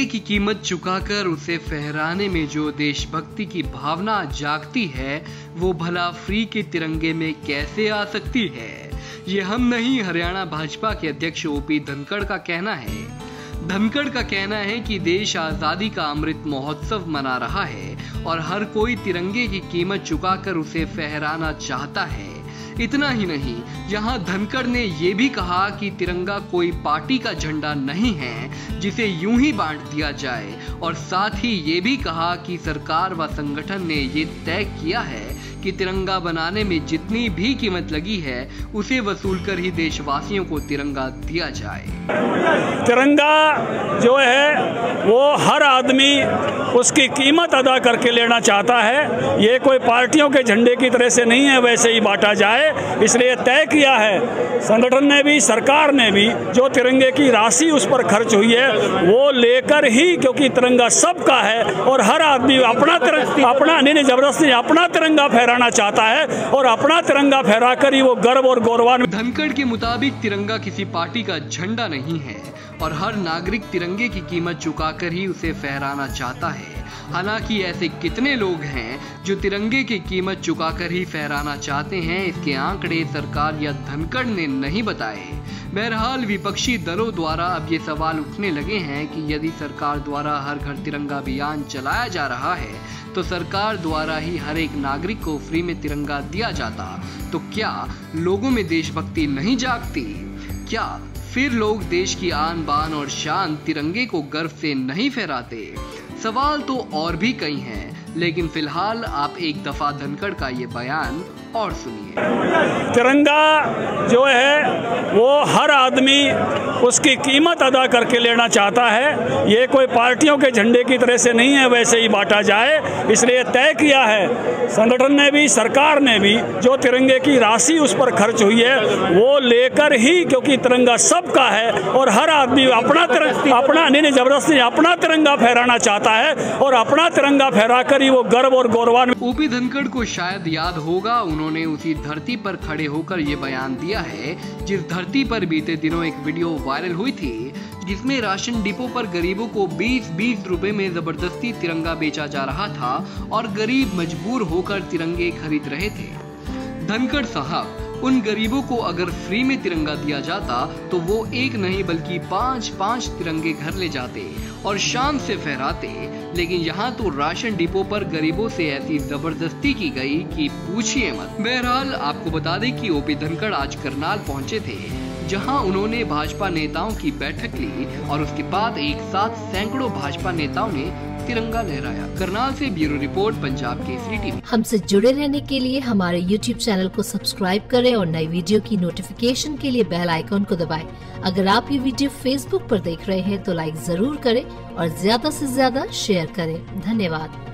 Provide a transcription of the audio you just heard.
मूल्य की कीमत चुकाकर उसे फहराने में जो देशभक्ति की भावना जागती है वो भला फ्री के तिरंगे में कैसे आ सकती है। ये हम नहीं, हरियाणा भाजपा के अध्यक्ष ओपी धनखड़ का कहना है। धनखड़ का कहना है कि देश आज़ादी का अमृत महोत्सव मना रहा है और हर कोई तिरंगे की कीमत चुकाकर उसे फहराना चाहता है। इतना ही नहीं, यहाँ धनखड़ ने ये भी कहा कि तिरंगा कोई पार्टी का झंडा नहीं है जिसे यूं ही बांट दिया जाए, और साथ ही ये भी कहा कि सरकार व संगठन ने ये तय किया है कि तिरंगा बनाने में जितनी भी कीमत लगी है उसे वसूल कर ही देशवासियों को तिरंगा दिया जाए। तिरंगा जो है वो हर आदमी उसकी कीमत अदा करके लेना चाहता है। ये कोई पार्टियों के झंडे की तरह से नहीं है वैसे ही बांटा जाए, इसलिए तय किया है संगठन ने भी सरकार ने भी। जो तिरंगे की राशि उस पर खर्च हुई है वो लेकर ही, क्योंकि तिरंगा सबका है और हर आदमी अपना तिरंगा फहराना चाहता है और अपना तिरंगा फहराकर ही वो गर्व और गौरवान्वित। धनखड़ के मुताबिक तिरंगा किसी पार्टी का झंडा नहीं है और हर नागरिक तिरंगे की कीमत चुकाकर ही उसे फहराना चाहता है। हालांकि ऐसे कितने लोग हैं जो तिरंगे की कीमत चुकाकर ही फहराना चाहते हैं, इसके आंकड़े सरकार या धनखड़ ने नहीं बताए। बहरहाल विपक्षी दलों द्वारा अब ये सवाल उठने लगे हैं कि यदि सरकार द्वारा हर घर तिरंगा अभियान चलाया जा रहा है तो सरकार द्वारा ही हर एक नागरिक को फ्री में तिरंगा दिया जाता तो क्या लोगों में देशभक्ति नहीं जागती? क्या फिर लोग देश की आन बान और शान तिरंगे को गर्व से नहीं फहराते? सवाल तो और भी कई हैं, लेकिन फिलहाल आप एक दफा धनखड़ का ये बयान और सुनिए। तिरंगा जो है वो हर आदमी उसकी कीमत अदा करके लेना चाहता है। ये कोई पार्टियों के झंडे की तरह से नहीं है वैसे ही बांटा जाए, इसलिए तय किया है संगठन ने भी सरकार ने भी। जो तिरंगे की राशि उस पर खर्च हुई है वो लेकर ही, क्योंकि तिरंगा सबका है और हर आदमी अपना तिरंगा फहराना चाहता है और अपना तिरंगा फहराकर ही वो गर्व और गौरवान्वित। ओपी धनखड़ को शायद याद होगा उन्होंने उसी धरती पर खड़े होकर ये बयान दिया है जिस धरती पर बीते दिनों एक वीडियो वायरल हुई थी जिसमें राशन डिपो पर गरीबों को 20-20 रुपए में जबरदस्ती तिरंगा बेचा जा रहा था और गरीब मजबूर होकर तिरंगे खरीद रहे थे। धनखड़ साहब, उन गरीबों को अगर फ्री में तिरंगा दिया जाता तो वो एक नहीं बल्कि 5-5 तिरंगे घर ले जाते और शान से फहराते, लेकिन यहाँ तो राशन डिपो पर गरीबों से ऐसी जबरदस्ती की गई कि पूछिए मत। बहरहाल आपको बता दें कि ओपी धनखड़ आज करनाल पहुँचे थे जहाँ उन्होंने भाजपा नेताओं की बैठक ली और उसके बाद एक साथ सैकड़ों भाजपा नेताओं ने तिरंगा लहराया। करनाल से bureau report, Punjab Kesari TV. हमसे जुड़े रहने के लिए हमारे YouTube चैनल को सब्सक्राइब करें और नई वीडियो की नोटिफिकेशन के लिए बेल आइकॉन को दबाएं। अगर आप ये वीडियो Facebook पर देख रहे हैं तो लाइक जरूर करें और ज्यादा से ज्यादा शेयर करें। धन्यवाद।